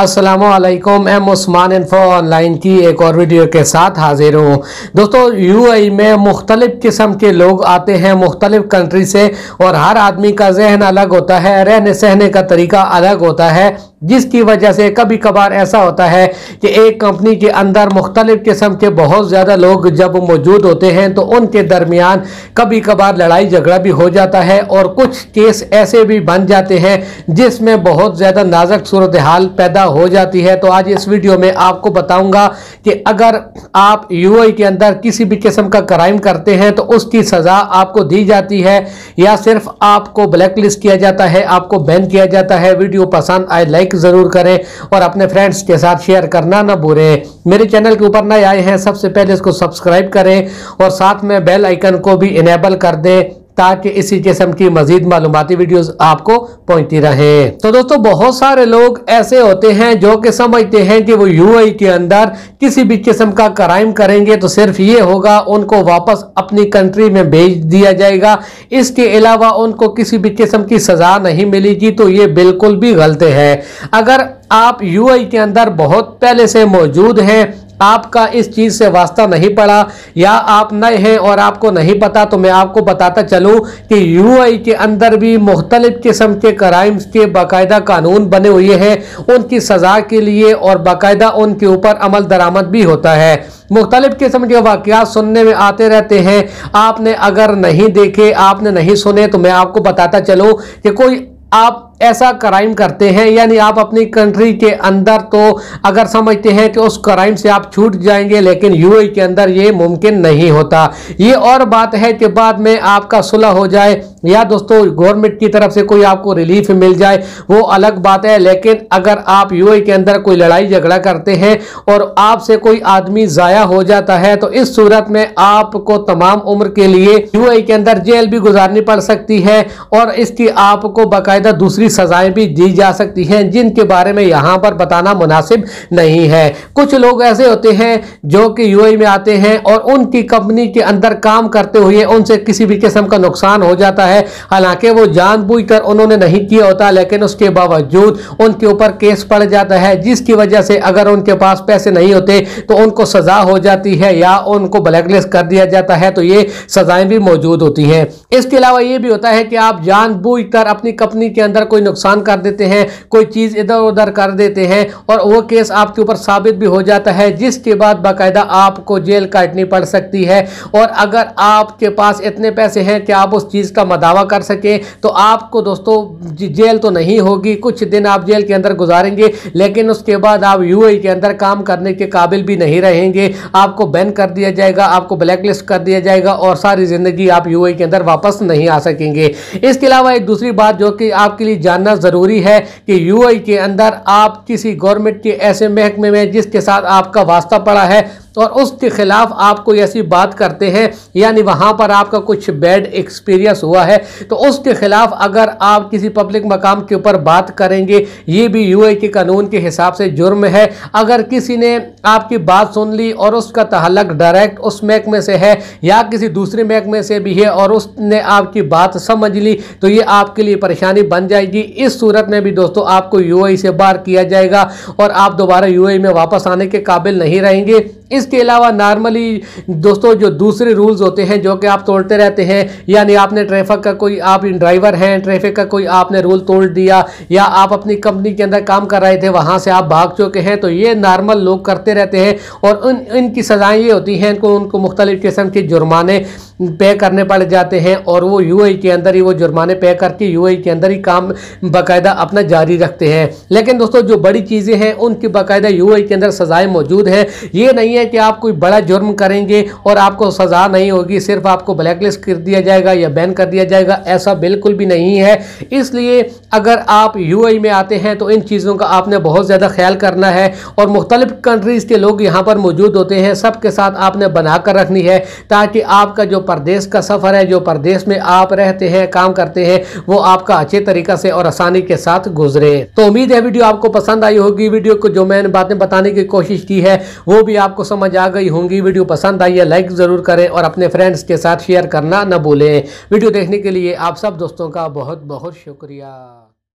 अस्सलामुअलैकुम, M Usman info online की एक और वीडियो के साथ हाजिर हूँ। दोस्तों, यूएई में मुख्तलिफ़ किस्म के लोग आते हैं, मुख्तलिफ़ कंट्री से, और हर आदमी का जहन अलग होता है, रहने सहने का तरीका अलग होता है, जिसकी वजह से कभी कभार ऐसा होता है कि एक कंपनी के अंदर मुख्तलिफ़ किस्म के बहुत ज़्यादा लोग जब मौजूद होते हैं तो उनके दरमियान कभी कभार लड़ाई झगड़ा भी हो जाता है, और कुछ केस ऐसे भी बन जाते हैं जिसमें बहुत ज़्यादा नाजुक सूरत हाल पैदा हो जाती है। तो आज इस वीडियो में आपको बताऊंगा कि अगर आप यूएई के अंदर किसी भी किस्म का क्राइम करते हैं तो उसकी सज़ा आपको दी जाती है या सिर्फ आपको ब्लैक लिस्ट किया जाता है, आपको बैन किया जाता है। वीडियो पसंद आए लाइक जरूर करें और अपने फ्रेंड्स के साथ शेयर करना ना भूलें। मेरे चैनल के ऊपर नए आए हैं सबसे पहले इसको सब्सक्राइब करें और साथ में बेल आइकन को भी इनेबल कर दें ताकि इसी किस्म की मजीद मालूमाती वीडियोस आपको पहुंचती रहे। तो दोस्तों, बहुत सारे लोग ऐसे होते हैं जो कि समझते हैं कि वो यूएई के अंदर किसी भी किस्म का क्राइम करेंगे तो सिर्फ ये होगा उनको वापस अपनी कंट्री में भेज दिया जाएगा, इसके अलावा उनको किसी भी किस्म की सज़ा नहीं मिलेगी। तो ये बिल्कुल भी गलत है। अगर आप यूएई के अंदर बहुत पहले से मौजूद हैं, आपका इस चीज़ से वास्ता नहीं पड़ा या आप नए हैं और आपको नहीं पता, तो मैं आपको बताता चलूं कि यूएई के अंदर भी मुख्तलिफ़ किस्म के क्राइम्स के बाकायदा कानून बने हुए हैं उनकी सज़ा के लिए, और बाकायदा उनके ऊपर अमल दरामद भी होता है। मुख्तलिफ़ किस्म के वाक़ियात सुनने में आते रहते हैं, आपने अगर नहीं देखे, आपने नहीं सुने, तो मैं आपको बताता चलूँ कि कोई आप ऐसा क्राइम करते हैं, यानी आप अपनी कंट्री के अंदर तो अगर समझते हैं कि उस क्राइम से आप छूट जाएंगे, लेकिन यूएई के अंदर ये मुमकिन नहीं होता। ये और बात है कि बाद में आपका सुलह हो जाए या दोस्तों गवर्नमेंट की तरफ से कोई आपको रिलीफ मिल जाए, वो अलग बात है। लेकिन अगर आप यूएई के अंदर कोई लड़ाई झगड़ा करते हैं और आपसे कोई आदमी ज़ाया हो जाता है, तो इस सूरत में आपको तमाम उम्र के लिए यूएई के अंदर जेल भी गुजारनी पड़ सकती है, और इसकी आपको बाकायदा दूसरी सजाएं भी दी जा सकती हैं जिनके बारे में यहाँ पर बताना मुनासिब नहीं है। कुछ लोग ऐसे होते हैं जो कि यूएई में आते हैं और उनकी कंपनी के अंदर काम करते हुए उनसे किसी भी किस्म का नुकसान हो जाता है, हालांकि वो जानबूझकर उन्होंने नहीं किया होता, लेकिन उसके बावजूद उनके ऊपर केस पड़ जाता है, जिसकी वजह से अगर उनके पास पैसे नहीं होते तो उनको सजा हो जाती है या उनको ब्लैकलिस्ट कर दिया जाता है। तो ये सजाएं भी मौजूद होती हैं। इसके अलावा ये भी होता है कि आप जानबूझकर अपनी कंपनी के अंदर कोई नुकसान कर देते हैं, कोई चीज़ इधर उधर कर देते हैं, और वो केस आपके ऊपर साबित भी हो जाता है, जिसके बाद बाकायदा आपको जेल काटनी पड़ सकती है। और अगर आपके पास इतने पैसे हैं कि आप उस चीज़ का मदावा कर सकें, तो आपको दोस्तों जेल तो नहीं होगी, कुछ दिन आप जेल के अंदर गुजारेंगे, लेकिन उसके बाद आप यूएई के अंदर काम करने के काबिल भी नहीं रहेंगे, आपको बैन कर दिया जाएगा, आपको ब्लैकलिस्ट कर दिया जाएगा, और सारी ज़िंदगी आप यूएई के अंदर वापस नहीं आ सकेंगे। इसके अलावा एक दूसरी बात जो कि आपके लिए जानना ज़रूरी है कि यूएई के अंदर आप किसी गवर्नमेंट के ऐसे महकमे में जिसके साथ आपका वास्ता पड़ा है और उसके खिलाफ आप कोई ऐसी बात करते हैं, यानी वहाँ पर आपका कुछ बैड एक्सपीरियंस हुआ है, तो उसके खिलाफ अगर आप किसी पब्लिक मकाम के ऊपर बात करेंगे, ये भी यूएई के कानून के हिसाब से जुर्म है। अगर किसी ने आपकी बात सुन ली और उसका तहल्लुक डायरेक्ट उस महकमे से है या किसी दूसरे महकमे से भी है और उसने आपकी बात समझ ली, तो ये आपके लिए परेशानी बन जाएगी। इस सूरत में भी दोस्तों आपको यूएई से बाहर किया जाएगा और आप दोबारा यूएई में वापस आने के काबिल नहीं रहेंगे। इसके अलावा नॉर्मली दोस्तों जो दूसरे रूल्स होते हैं जो कि आप तोड़ते रहते हैं, यानी आपने ट्रैफिक का कोई आप ड्राइवर हैं, ट्रैफिक का कोई आपने रूल तोड़ दिया, या आप अपनी कंपनी के अंदर काम कर रहे थे वहाँ से आप भाग चुके हैं, तो ये नॉर्मल लोग करते रहते हैं और इनकी सज़ाएँ ये होती हैं उनको मुख्तलिफ़ किस्म के जुर्माने पे करने पड़ जाते हैं, और वो यूएई के अंदर ही वो जुर्माने पे करके यूएई के अंदर ही काम बाकायदा अपना जारी रखते हैं। लेकिन दोस्तों जो बड़ी चीज़ें हैं उनकी बाकायदा यूएई के अंदर सज़ाएँ मौजूद हैं। ये नहीं है कि आप कोई बड़ा जुर्म करेंगे और आपको सज़ा नहीं होगी, सिर्फ आपको ब्लैकलिस्ट कर दिया जाएगा या बैन कर दिया जाएगा, ऐसा बिल्कुल भी नहीं है। इसलिए अगर आप यूएई में आते हैं तो इन चीज़ों का आपने बहुत ज़्यादा ख्याल करना है, और मुख्तलिफ़ कंट्रीज़ के लोग यहाँ पर मौजूद होते हैं, सबके साथ आपने बना कर रखनी है ताकि आपका जो परदेश का सफ़र है, जो परदेश में आप रहते हैं, काम करते हैं, वो आपका अच्छे तरीक़ा से और आसानी के साथ गुजरे। तो उम्मीद है वीडियो आपको पसंद आई होगी। वीडियो को जो मैंने बातें बताने की कोशिश की है वो भी आपको समझ आ गई होंगी। वीडियो पसंद आई है लाइक ज़रूर करें और अपने फ्रेंड्स के साथ शेयर करना न भूलें। वीडियो देखने के लिए आप सब दोस्तों का बहुत बहुत शुक्रिया।